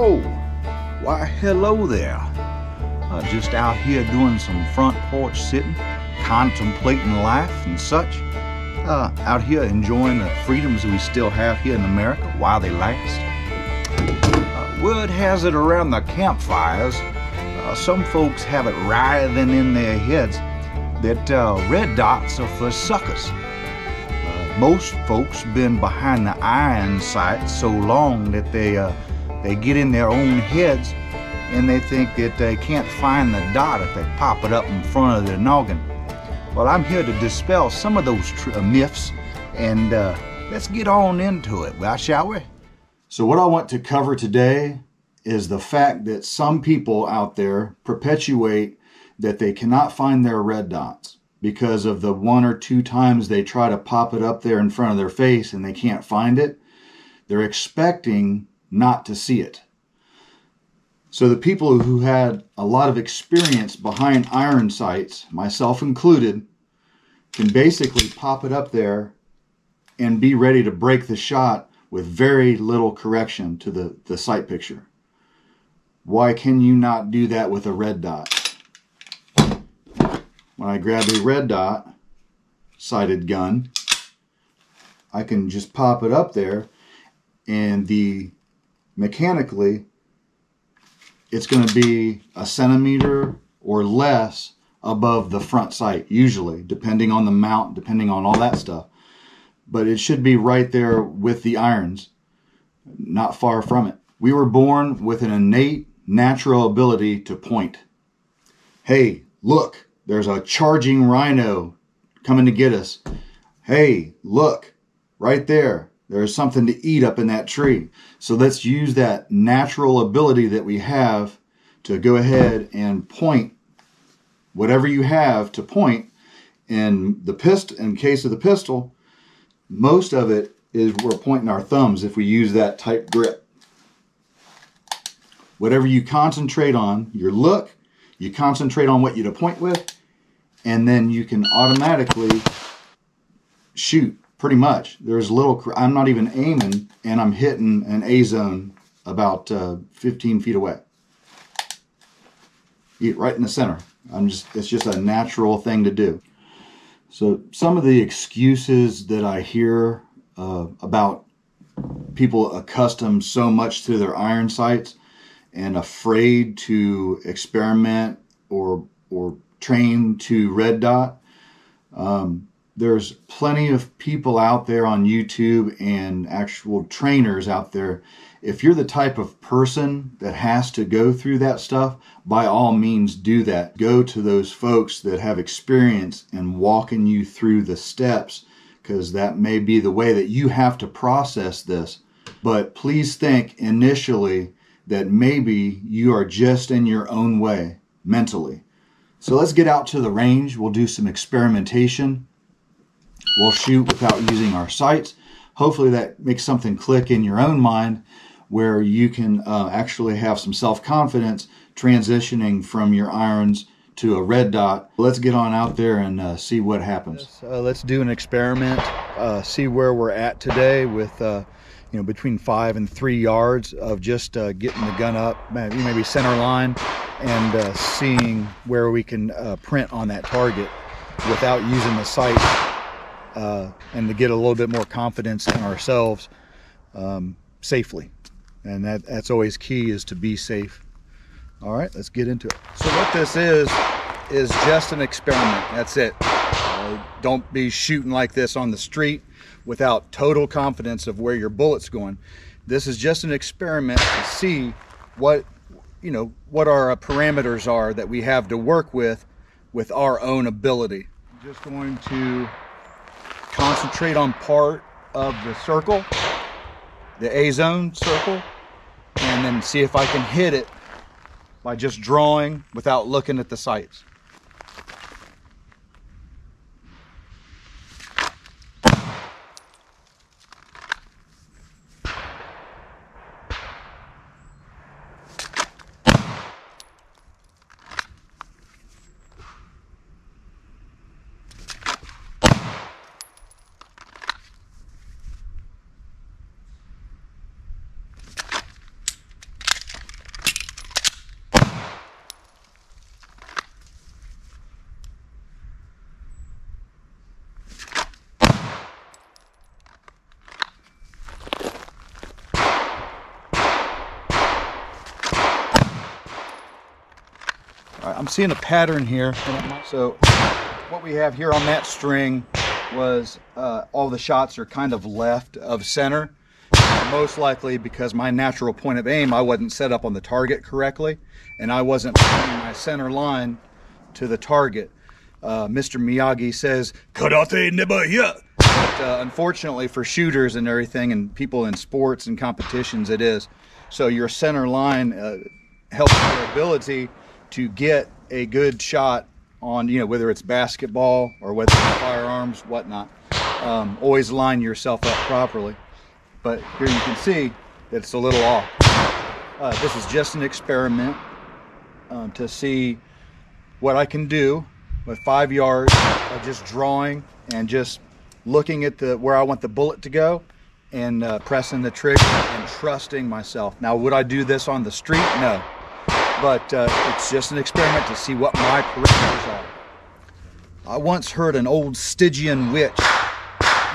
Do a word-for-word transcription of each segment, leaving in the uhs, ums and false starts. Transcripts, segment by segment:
Oh, why hello there. Uh, just out here doing some front porch sitting, contemplating life and such. Uh, out here enjoying the freedoms we still have here in America while they last. Uh, word has it around the campfires, uh, some folks have it writhing in their heads that uh, red dots are for suckers. Uh, most folks been behind the iron sights so long that they, uh, they get in their own heads and they think that they can't find the dot if they pop it up in front of their noggin. Well, I'm here to dispel some of those tr myths, and uh, let's get on into it, well, shall we? So what I want to cover today is the fact that some people out there perpetuate that they cannot find their red dots because of the one or two times they try to pop it up there in front of their face and they can't find it. They're expecting not to see it. So the people who had a lot of experience behind iron sights, myself included, can basically pop it up there and be ready to break the shot with very little correction to the, the sight picture. Why can you not do that with a red dot? When I grab a red dot sighted gun, I can just pop it up there and the mechanically it's going to be a centimeter or less above the front sight, usually, depending on the mount, depending on all that stuff. But it should be right there with the irons, not far from it. We were born with an innate, natural ability to point. Hey, look, there's a charging rhino coming to get us. Hey, look, right there. There's something to eat up in that tree. So let's use that natural ability that we have to go ahead and point whatever you have to point. And the pistol, in case of the pistol, most of it is we're pointing our thumbs if we use that tight grip. Whatever you concentrate on, your look, you concentrate on what you to point with, and then you can automatically shoot. Pretty much, there's little, I'm not even aiming, and I'm hitting an A-zone about uh, fifteen feet away. Right in the center. I'm just, it's just a natural thing to do. So some of the excuses that I hear uh, about people accustomed so much to their iron sights and afraid to experiment or, or train to red dot, um, there's plenty of people out there on YouTube and actual trainers out there. If you're the type of person that has to go through that stuff, by all means do that. Go to those folks that have experience in walking you through the steps, because that may be the way that you have to process this. But please think initially that maybe you are just in your own way mentally. So let's get out to the range. We'll do some experimentation. We'll shoot without using our sights. Hopefully that makes something click in your own mind where you can uh, actually have some self-confidence transitioning from your irons to a red dot. Let's get on out there and uh, see what happens. Uh, let's do an experiment, uh, see where we're at today with uh, you know, between five and three yards of just uh, getting the gun up, maybe center line, and uh, seeing where we can uh, print on that target without using the sight. Uh, and to get a little bit more confidence in ourselves um, safely. And that, that's always key, is to be safe. All right, let's get into it. So what this is, is just an experiment. That's it. Uh, don't be shooting like this on the street without total confidence of where your bullet's going. This is just an experiment to see what, you know, what our parameters are that we have to work with, with our own ability. I'm just going to concentrate on part of the circle, the A-zone circle, and then see if I can hit it by just drawing without looking at the sights. I'm seeing a pattern here. So what we have here on that string was uh, all the shots are kind of left of center, most likely because my natural point of aim, I wasn't set up on the target correctly, and I wasn't putting my center line to the target. Uh, Mister Miyagi says, "Karate neba ya." But uh, unfortunately for shooters and everything and people in sports and competitions, it is. So your center line uh, helps your ability to get a good shot on, you know, whether it's basketball or whether it's firearms, whatnot. Um, always line yourself up properly. But here you can see that it's a little off. Uh, this is just an experiment um, to see what I can do with five yards of just drawing and just looking at the where I want the bullet to go and uh, pressing the trigger and trusting myself. Now, would I do this on the street? No. But uh, it's just an experiment to see what my parameters are. I once heard an old Stygian witch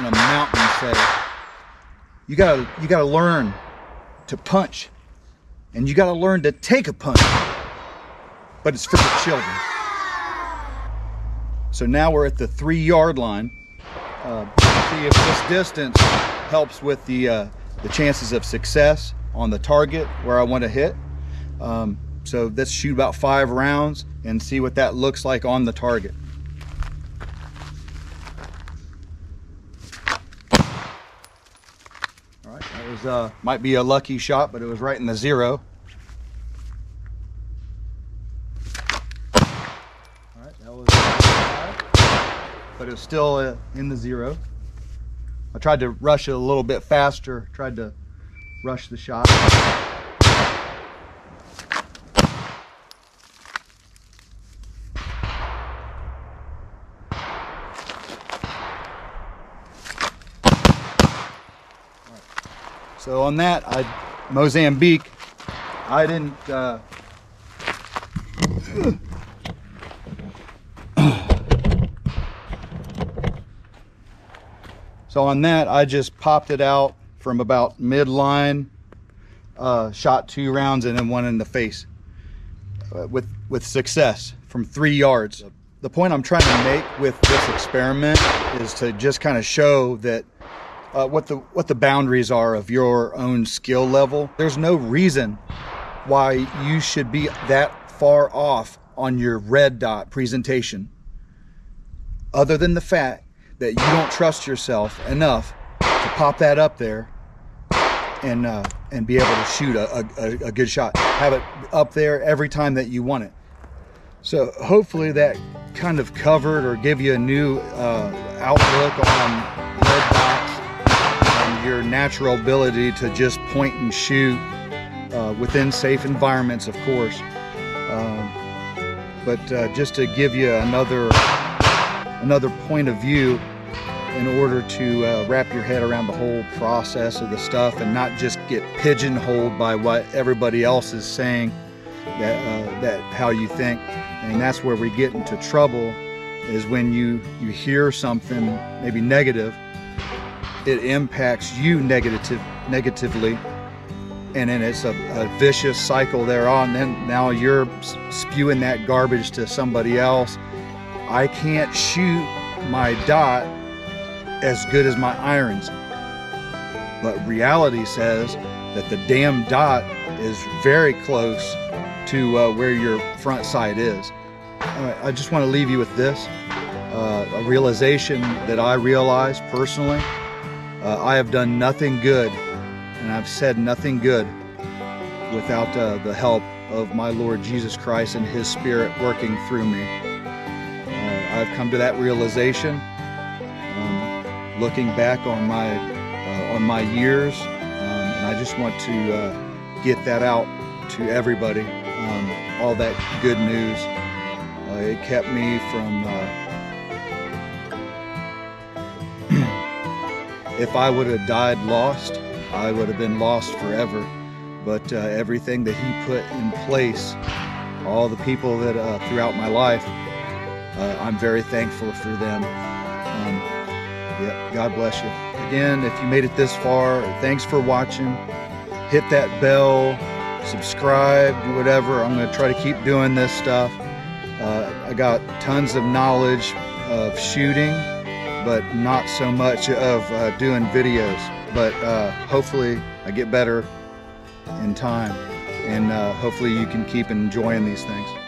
in a mountain say, you gotta, you gotta learn to punch, and you gotta learn to take a punch, but it's for the children. So now we're at the three-yard line. Uh, see if this distance helps with the, uh, the chances of success on the target where I want to hit. Um, So let's shoot about five rounds and see what that looks like on the target. All right, that was, uh, might be a lucky shot, but it was right in the zero. All right, that was five, but it was still uh, in the zero. I tried to rush it a little bit faster, tried to rush the shot. So on that, I, Mozambique, I didn't, uh, so on that, I just popped it out from about midline, uh, shot two rounds and then one in the face uh, with, with success from three yards. The point I'm trying to make with this experiment is to just kind of show that Uh, what the what the boundaries are of your own skill level. There's no reason why you should be that far off on your red dot presentation, other than the fact that you don't trust yourself enough to pop that up there and uh, and be able to shoot a, a, a good shot. Have it up there every time that you want it. So hopefully that kind of covered or give you a new uh, outlook on your natural ability to just point and shoot uh, within safe environments, of course. Um, but uh, just to give you another another point of view in order to uh, wrap your head around the whole process of the stuff and not just get pigeonholed by what everybody else is saying that uh, that how you think. And that's where we get into trouble, is when you you hear something maybe negative. It impacts you negative, negatively, and then it's a, a vicious cycle thereon. Then now you're spewing that garbage to somebody else. I can't shoot my dot as good as my irons, but reality says that the damn dot is very close to uh, where your front sight is. Uh, I just want to leave you with this, uh, a realization that I realized personally. Uh, I have done nothing good, and I've said nothing good without uh, the help of my Lord Jesus Christ and His Spirit working through me. Uh, I've come to that realization, um, looking back on my uh, on my years, um, and I just want to uh, get that out to everybody. Um, all that good news, uh, it kept me from. Uh, If I would have died lost, I would have been lost forever. But uh, everything that He put in place, all the people that uh, throughout my life, uh, I'm very thankful for them. Um, yeah, God bless you. Again, if you made it this far, thanks for watching. Hit that bell, subscribe, do whatever. I'm going to try to keep doing this stuff. Uh, I got tons of knowledge of shooting, but not so much of uh, doing videos. But uh, hopefully I get better in time, and uh, hopefully you can keep enjoying these things.